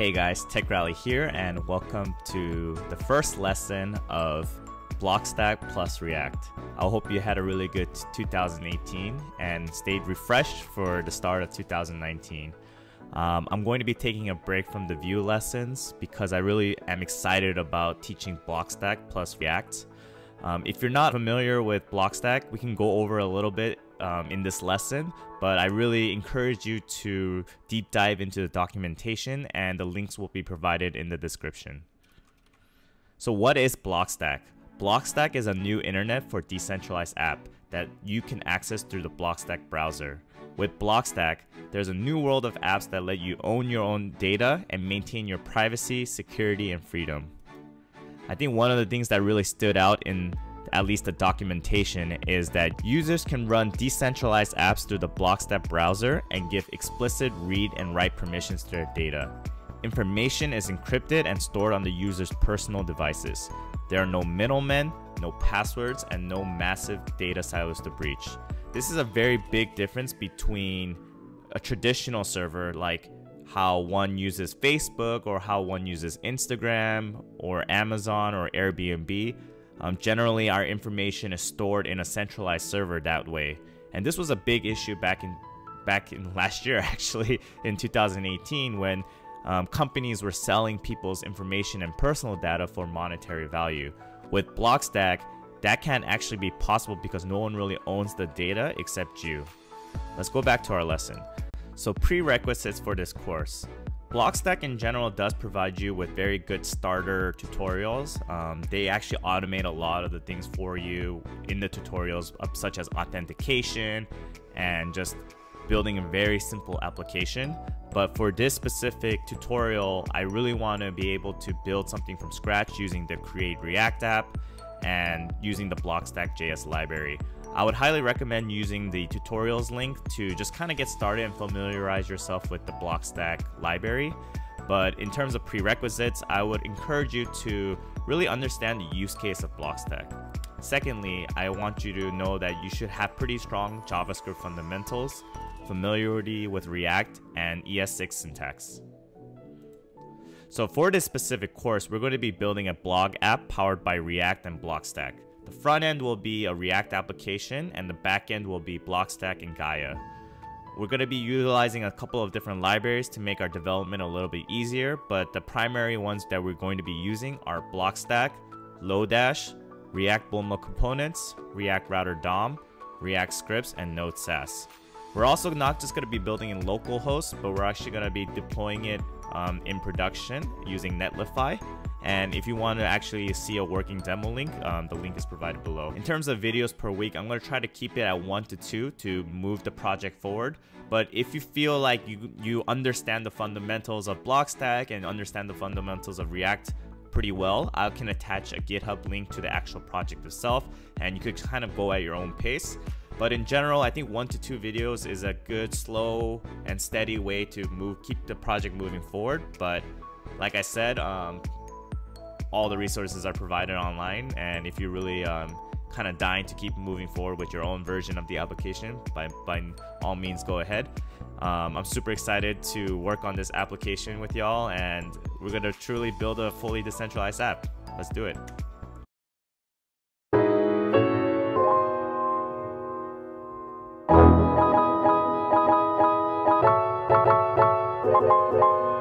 Hey guys, Tech Rally here, and welcome to the first lesson of Blockstack plus React. I hope you had a really good 2018 and stayed refreshed for the start of 2019. I'm going to be taking a break from the Vue lessons because I really am excited about teaching Blockstack plus React. If you're not familiar with Blockstack, we can go over a little bit in this lesson, but I really encourage you to deep dive into the documentation, and the links will be provided in the description. So what is Blockstack? Blockstack is a new internet for decentralized app that you can access through the Blockstack browser. With Blockstack, there's a new world of apps that let you own your own data and maintain your privacy, security, and freedom. I think one of the things that really stood out in at least the documentation is that users can run decentralized apps through the Blockstack browser and give explicit read and write permissions to their data. Information is encrypted and stored on the user's personal devices. There are no middlemen, no passwords, and no massive data silos to breach. This is a very big difference between a traditional server, like how one uses Facebook or how one uses Instagram or Amazon or Airbnb. Generally, our information is stored in a centralized server that way. And this was a big issue back in last year, actually, in 2018, when companies were selling people's information and personal data for monetary value. With Blockstack, that can't actually be possible because no one really owns the data except you. Let's go back to our lesson. So prerequisites for this course. Blockstack in general does provide you with very good starter tutorials. They actually automate a lot of the things for you in the tutorials, such as authentication and just building a very simple application. But for this specific tutorial, I really want to be able to build something from scratch using the Create React app and using the Blockstack.js library. I would highly recommend using the tutorials link to just kind of get started and familiarize yourself with the Blockstack library. But in terms of prerequisites, I would encourage you to really understand the use case of Blockstack. Secondly, I want you to know that you should have pretty strong JavaScript fundamentals, familiarity with React, and ES6 syntax. So for this specific course, we're going to be building a blog app powered by React and Blockstack. The front end will be a React application, and the back end will be Blockstack and Gaia. We're going to be utilizing a couple of different libraries to make our development a little bit easier, but the primary ones that we're going to be using are Blockstack, Lodash, React Bulma Components, React Router DOM, React Scripts, and Node Sass. We're also not just going to be building in localhost, but we're actually going to be deploying it in production using Netlify. And if you want to actually see a working demo link, the link is provided below. In terms of videos per week, I'm going to try to keep it at 1 to 2 to move the project forward. But if you feel like you understand the fundamentals of Blockstack and understand the fundamentals of React pretty well, I can attach a GitHub link to the actual project itself, and you could kind of go at your own pace. But in general, I think 1 to 2 videos is a good, slow, and steady way to keep the project moving forward. But like I said, all the resources are provided online, and if you're really kind of dying to keep moving forward with your own version of the application, by all means go ahead. I'm super excited to work on this application with y'all, and we're going to truly build a fully decentralized app. Let's do it.